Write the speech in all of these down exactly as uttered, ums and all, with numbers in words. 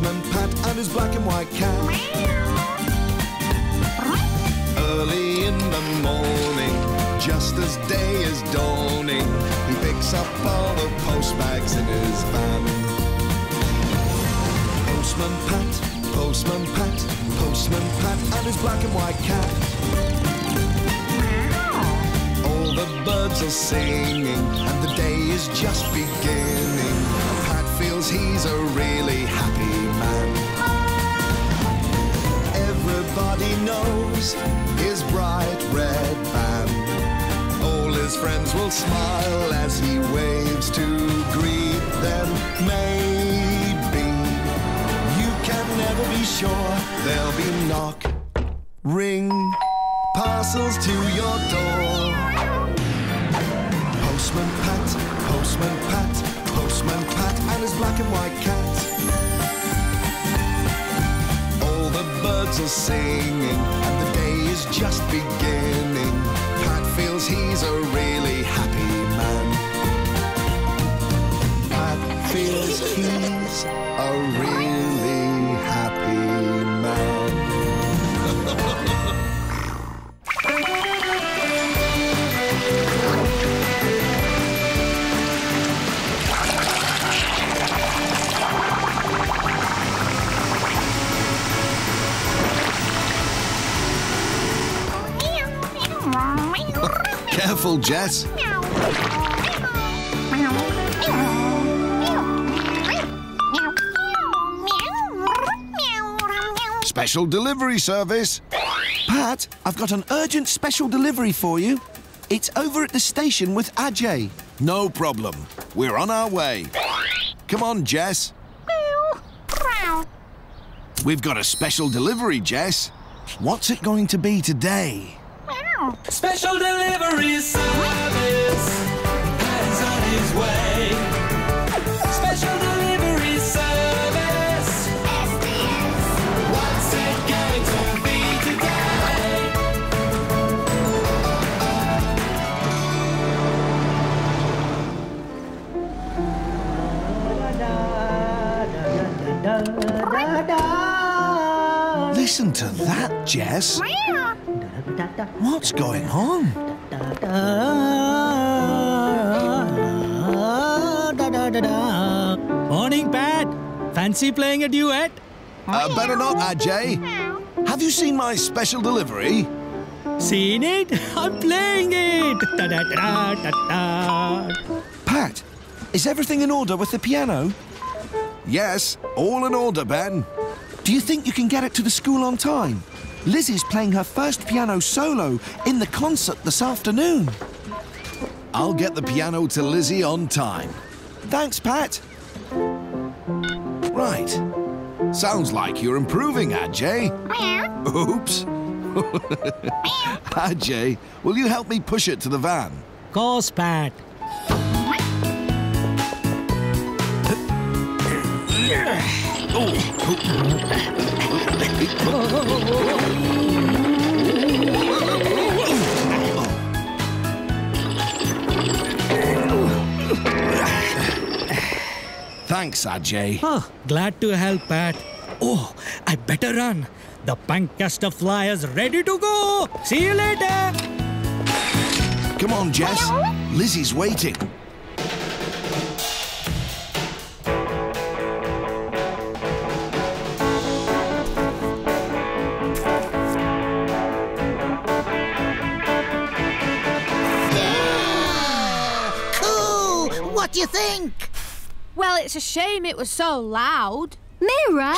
Postman Pat and his black and white cat. Early in the morning, just as day is dawning, he picks up all the post bags in his van. Postman Pat, Postman Pat, Postman Pat and his black and white cat. The birds are singing and the day is just beginning. Pat feels he's a really happy man. Everybody knows his bright red van. All his friends will smile as he waves to greet them. Maybe you can never be sure, there'll be knock, ring, parcels to your door. Postman Pat, Postman Pat, Postman Pat and his black and white cat. All the birds are singing and the day is just beginning. Pat feels he's a really happy man. Pat feels he's a really happy man. Careful, Jess. Special delivery service. Pat, I've got an urgent special delivery for you. It's over at the station with Ajay. No problem. We're on our way. Come on, Jess. We've got a special delivery, Jess. What's it going to be today? Special delivery service, Pat's on his way. Special delivery service, S D S. What's it going to be today? Listen to that, Jess. What's going on? Morning, Pat. Fancy playing a duet? Uh, better not, Ajay. Have you seen my special delivery? Seen it? I'm playing it. Pat, is everything in order with the piano? Yes, all in order, Ben. Do you think you can get it to the school on time? Lizzie's playing her first piano solo in the concert this afternoon. I'll get the piano to Lizzie on time. Thanks, Pat. Right. Sounds like you're improving, Ajay. Oops. Ajay, will you help me push it to the van? Of course, Pat. Thanks, Ajay. Oh, glad to help, Pat. Oh, I better run. The Pancaster flyer's ready to go. See you later. Come on, Jess. Hello? Lizzie's waiting. What do you think? Well, it's a shame it was so loud. Mirror?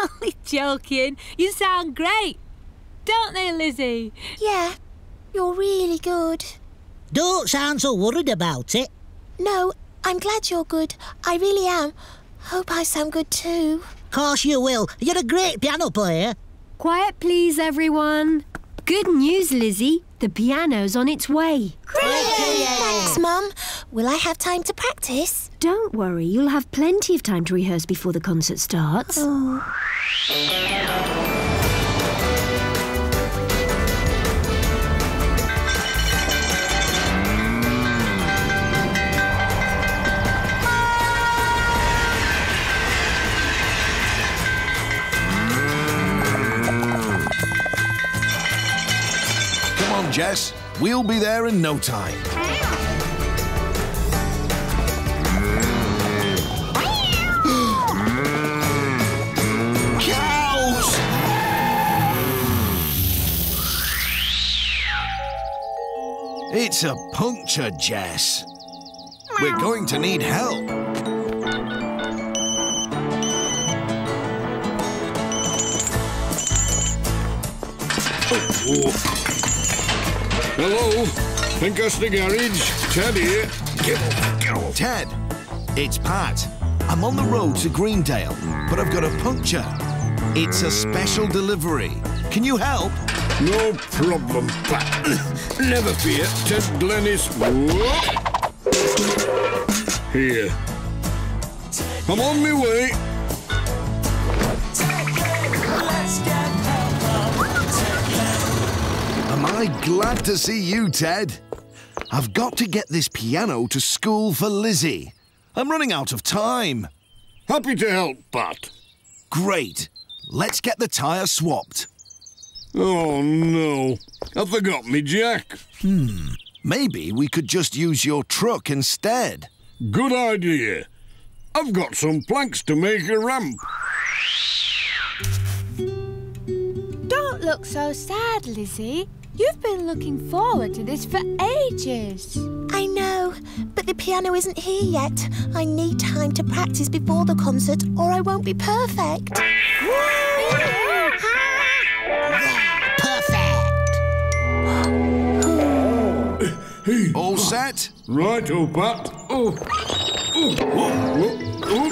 Only joking. You sound great, don't they, Lizzie? Yeah, you're really good. Don't sound so worried about it. No, I'm glad you're good. I really am. Hope I sound good too. Course you will. You're a great piano player. Quiet, please, everyone. Good news, Lizzie. The piano's on its way. Great! Thanks, Mum. Will I have time to practice? Don't worry, you'll have plenty of time to rehearse before the concert starts. Oh. on, Jess. We'll be there in no time. Cows! It's a puncture, Jess. We're going to need help. Oh. Hello, Pancaster Garage, Ted here. Get off, get off. Ted, it's Pat. I'm on the road to Greendale, but I've got a puncture. It's a special delivery. Can you help? No problem, Pat. Never fear, Ted, Glennis. Here. I'm on my way. Am I glad to see you, Ted? I've got to get this piano to school for Lizzie. I'm running out of time. Happy to help, Pat. Great. Let's get the tyre swapped. Oh, no. I forgot me jack. Hmm. Maybe we could just use your truck instead. Good idea. I've got some planks to make a ramp. Don't look so sad, Lizzie. You've been looking forward to this for ages. I know, but the piano isn't here yet. I need time to practice before the concert or I won't be perfect. Yeah, perfect. All set? Right, old Pat. Oh. Oh. Oh. Oh.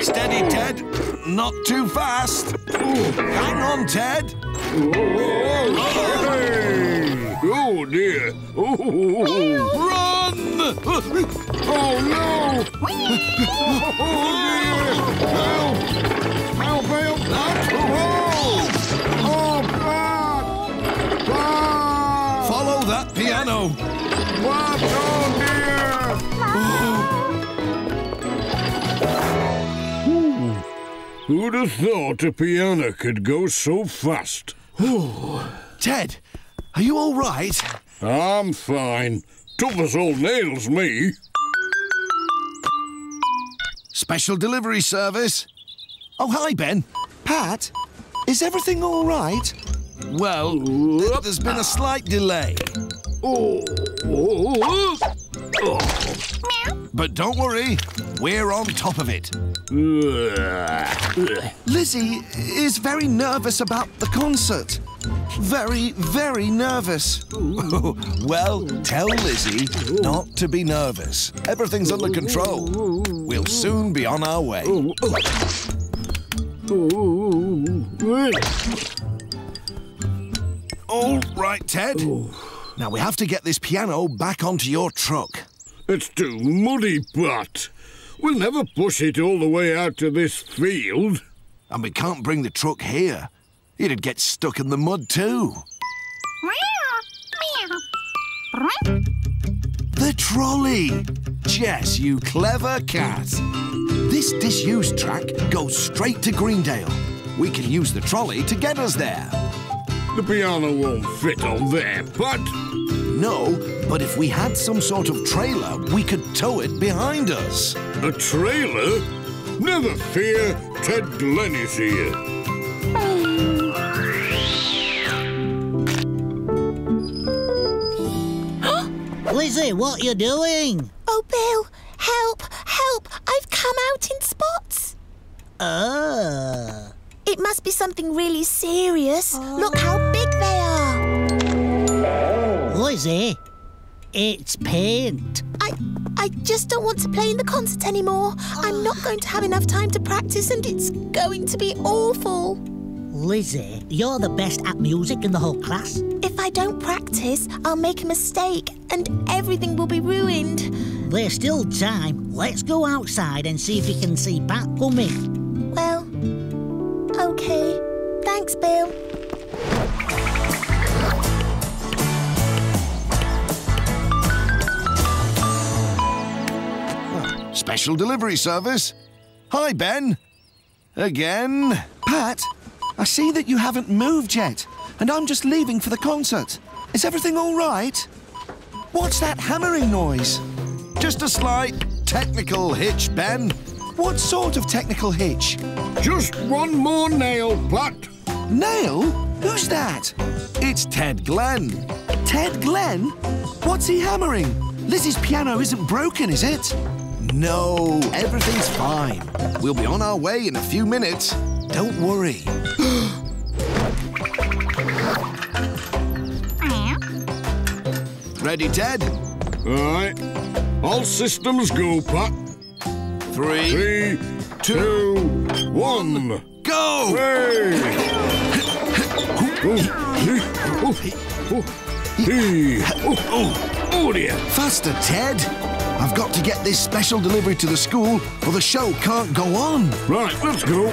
Steady, Ted. Not too fast. Oh. Hang on, Ted. Oh, oh, oh. Hey. Oh dear! Oh, oh, oh. Run! Oh no! Oh dear! Help! Help! Help! Oh! Oh, Pat! Pat! Follow that piano! Pat! Oh dear! Oh. Who'd have thought a piano could go so fast? Oh, Ted, are you all right? I'm fine. Tough as old nails, me. Special delivery service. Oh, hi, Ben. Pat, is everything all right? Well, th there's been a slight delay. Oh. Oh. Oh. But don't worry, we're on top of it. Lizzie is very nervous about the concert. Very, very nervous. Well, tell Lizzie not to be nervous. Everything's under control. We'll soon be on our way. All right, Ted. Now we have to get this piano back onto your truck. It's too muddy, Pat. We'll never push it all the way out to this field. And we can't bring the truck here. It'd get stuck in the mud too. The trolley! Jess, you clever cat. This disused track goes straight to Greendale. We can use the trolley to get us there. The piano won't fit on there, Pat. No, but if we had some sort of trailer, we could tow it behind us. A trailer? Never fear, Ted Glenn is here. Lizzie, what are you doing? Oh, Bill, help, help, I've come out in spots. Oh. Uh. It must be something really serious. Oh. Look how big they are. Lizzie, it's paint. I, I just don't want to play in the concert anymore. Oh. I'm not going to have enough time to practice and it's going to be awful. Lizzie, you're the best at music in the whole class. If I don't practice, I'll make a mistake and everything will be ruined. There's still time. Let's go outside and see if we can see Pat come in. Well... OK. Thanks, Bill. Special delivery service. Hi, Ben. Again. Pat, I see that you haven't moved yet, and I'm just leaving for the concert. Is everything all right? What's that hammering noise? Just a slight technical hitch, Ben. What sort of technical hitch? Just one more nail, Pat. Nail? Who's that? It's Ted Glenn. Ted Glenn? What's he hammering? Lizzie's piano isn't broken, is it? No, everything's fine. We'll be on our way in a few minutes. Don't worry. Ready, Ted? All right. All systems go, Pat. Three, Three two, two, one. Go! Hey! Oh, dear. Faster, Ted. I've got to get this special delivery to the school or the show can't go on. Right, let's go.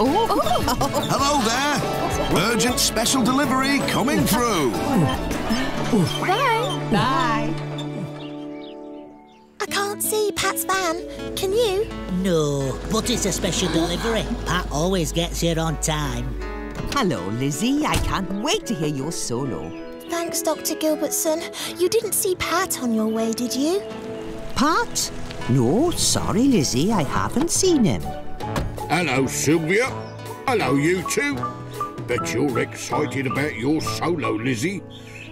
Hello there. Urgent special delivery coming through. Bye. Bye. I can't see Pat's van. Can you? No, but it's a special delivery. Pat always gets here on time. Hello, Lizzie. I can't wait to hear your solo. Thanks, Doctor Gilbertson. You didn't see Pat on your way, did you? Pat? No, sorry, Lizzie. I haven't seen him. Hello, Sylvia. Hello, you two. Bet you're excited about your solo, Lizzie.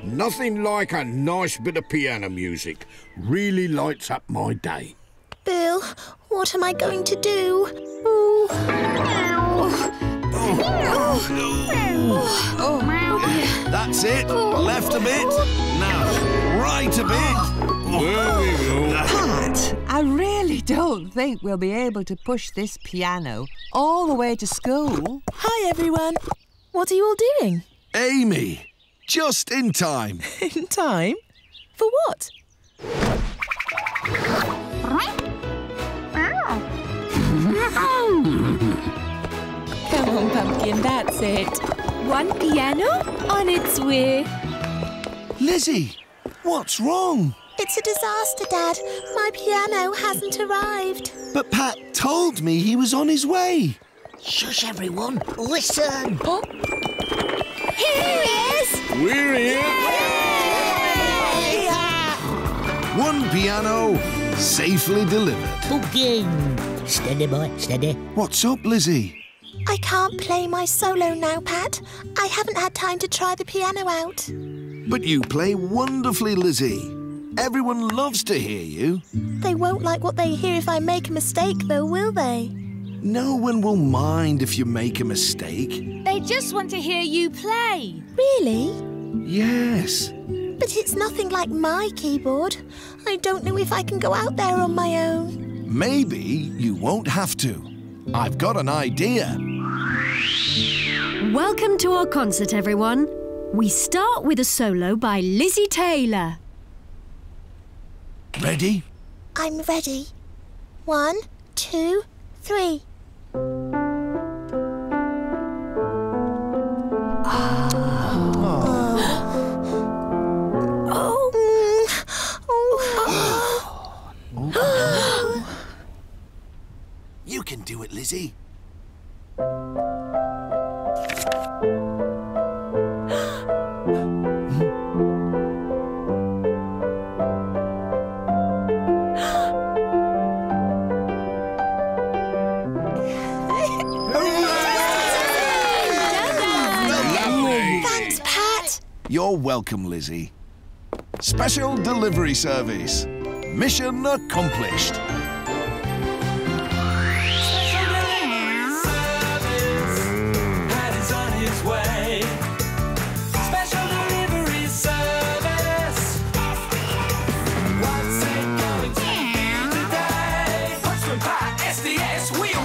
Nothing like a nice bit of piano music. Really lights up my day. Bill, what am I going to do? Oh. Ow. Oh. Oh. Oh. Oh. That's it. Oh. Left a bit. Now, right a bit. Pat, I really don't think we'll be able to push this piano all the way to school. Hi, everyone. What are you all doing? Amy. Just in time. In time? For what? Come on, Pumpkin, that's it. One piano on its way. Lizzie, what's wrong? It's a disaster, Dad. My piano hasn't arrived. But Pat told me he was on his way. Shush, everyone. Listen. Oh. Here he is! We're here! Yay! Yay! One piano, safely delivered. Pumpkin! Steady, boy, steady. What's up, Lizzie? I can't play my solo now, Pat. I haven't had time to try the piano out. But you play wonderfully, Lizzie. Everyone loves to hear you. They won't like what they hear if I make a mistake, though, will they? No one will mind if you make a mistake. They just want to hear you play. Really? Yes. But it's nothing like my keyboard. I don't know if I can go out there on my own. Maybe you won't have to. I've got an idea. Welcome to our concert, everyone. We start with a solo by Lizzie Taylor. Ready? I'm ready. One, two, three. You can do it, Lizzie. You're welcome, Lizzie. Special delivery service. Mission accomplished. Pat is on his way. Special delivery service. What's it going to be today? Postman Pat, S D S, we